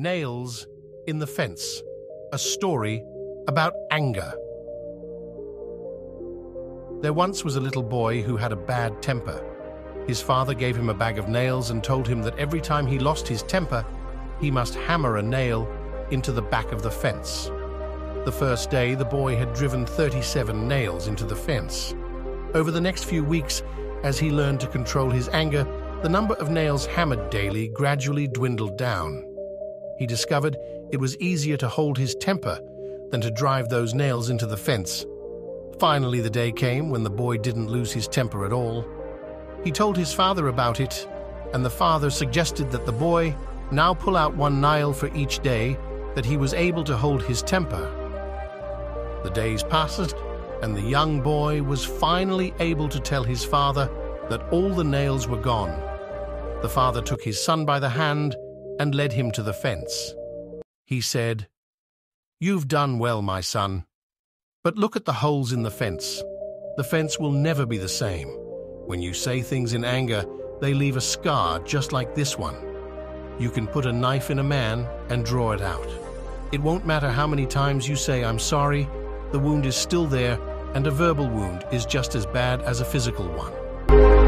Nails in the Fence, a story about anger. There once was a little boy who had a bad temper. His father gave him a bag of nails and told him that every time he lost his temper, he must hammer a nail into the back of the fence. The first day, the boy had driven 37 nails into the fence. Over the next few weeks, as he learned to control his anger, the number of nails hammered daily gradually dwindled down. He discovered it was easier to hold his temper than to drive those nails into the fence. Finally, the day came when the boy didn't lose his temper at all. He told his father about it, and the father suggested that the boy now pull out one nail for each day that he was able to hold his temper. The days passed, and the young boy was finally able to tell his father that all the nails were gone. The father took his son by the hand and led him to the fence. He said, "You've done well, my son, but look at the holes in the fence. The fence will never be the same. When you say things in anger, they leave a scar just like this one. You can put a knife in a man and draw it out. It won't matter how many times you say, 'I'm sorry,' the wound is still there, and a verbal wound is just as bad as a physical one."